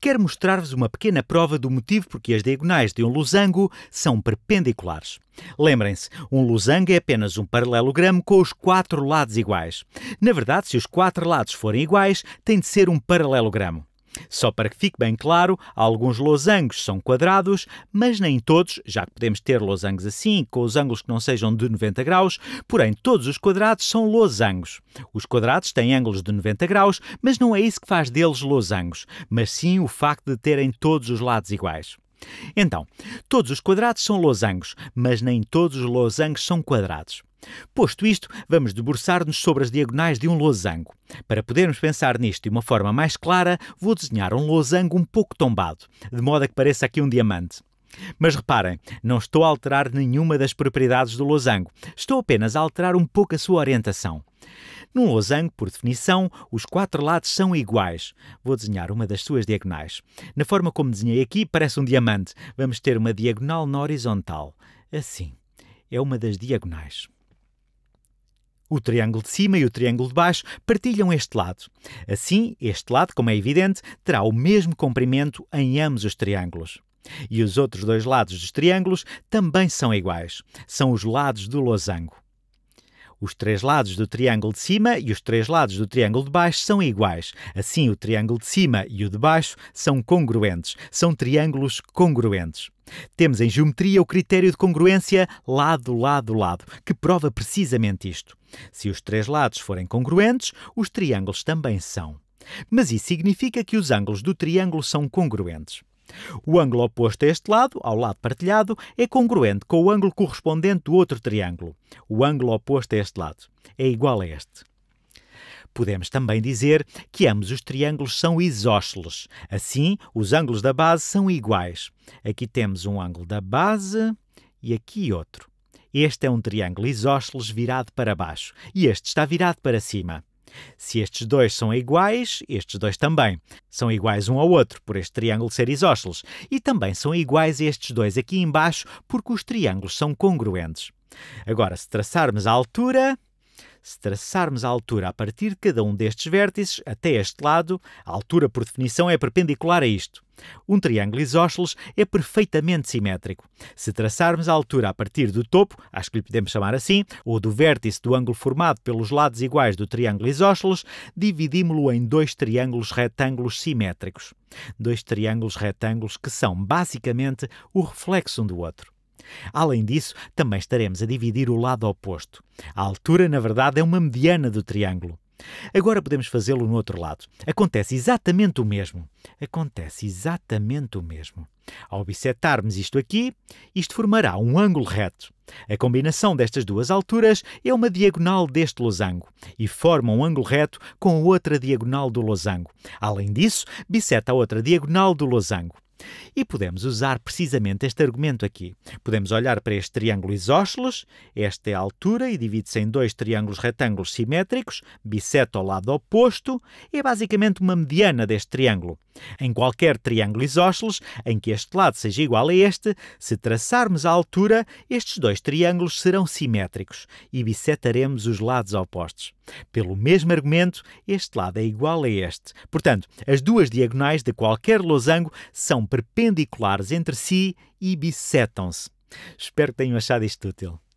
quero mostrar-vos uma pequena prova do motivo porque as diagonais de um losango são perpendiculares. Lembrem-se, um losango é apenas um paralelogramo com os quatro lados iguais. Na verdade, se os quatro lados forem iguais, tem de ser um paralelogramo. Só para que fique bem claro, alguns losangos são quadrados, mas nem todos, já que podemos ter losangos assim, com os ângulos que não sejam de 90 graus, porém todos os quadrados são losangos. Os quadrados têm ângulos de 90 graus, mas não é isso que faz deles losangos, mas sim o facto de terem todos os lados iguais. Então, todos os quadrados são losangos, mas nem todos os losangos são quadrados. Posto isto, vamos debruçar-nos sobre as diagonais de um losango. Para podermos pensar nisto de uma forma mais clara, vou desenhar um losango um pouco tombado, de modo a que pareça aqui um diamante. Mas reparem, não estou a alterar nenhuma das propriedades do losango, estou apenas a alterar um pouco a sua orientação. Num losango, por definição, os quatro lados são iguais. Vou desenhar uma das suas diagonais. Na forma como desenhei aqui, parece um diamante. Vamos ter uma diagonal na horizontal. Assim, é uma das diagonais. O triângulo de cima e o triângulo de baixo partilham este lado. Assim, este lado, como é evidente, terá o mesmo comprimento em ambos os triângulos. E os outros dois lados dos triângulos também são iguais. São os lados do losango. Os três lados do triângulo de cima e os três lados do triângulo de baixo são iguais. Assim, o triângulo de cima e o de baixo são congruentes. São triângulos congruentes. Temos em geometria o critério de congruência lado, lado, lado, que prova precisamente isto. Se os três lados forem congruentes, os triângulos também são. Mas isso significa que os ângulos do triângulo são congruentes. O ângulo oposto a este lado, ao lado partilhado, é congruente com o ângulo correspondente do outro triângulo. O ângulo oposto a este lado é igual a este. Podemos também dizer que ambos os triângulos são isósceles. Assim, os ângulos da base são iguais. Aqui temos um ângulo da base e aqui outro. Este é um triângulo isósceles virado para baixo e este está virado para cima. Se estes dois são iguais, estes dois também. São iguais um ao outro, por este triângulo ser isósceles. E também são iguais estes dois aqui embaixo, porque os triângulos são congruentes. Agora, se traçarmos a altura a partir de cada um destes vértices, até este lado, a altura, por definição, é perpendicular a isto. Um triângulo isósceles é perfeitamente simétrico. Se traçarmos a altura a partir do topo, acho que lhe podemos chamar assim, ou do vértice do ângulo formado pelos lados iguais do triângulo isósceles, dividimos-lo em dois triângulos retângulos simétricos. Dois triângulos retângulos que são, basicamente, o reflexo um do outro. Além disso, também estaremos a dividir o lado oposto. A altura, na verdade, é uma mediana do triângulo. Agora podemos fazê-lo no outro lado. Acontece exatamente o mesmo. Ao bissetarmos isto aqui, isto formará um ângulo reto. A combinação destas duas alturas é uma diagonal deste losango e forma um ângulo reto com outra diagonal do losango. Além disso, bisseta a outra diagonal do losango. E podemos usar precisamente este argumento aqui. Podemos olhar para este triângulo isósceles, esta é a altura e divide-se em dois triângulos retângulos simétricos, biseta ao lado oposto, é basicamente uma mediana deste triângulo. Em qualquer triângulo isósceles, em que este lado seja igual a este, se traçarmos a altura, estes dois triângulos serão simétricos e bissetaremos os lados opostos. Pelo mesmo argumento, este lado é igual a este. Portanto, as duas diagonais de qualquer losango são perpendiculares entre si e bissetam-se. Espero que tenham achado isto útil.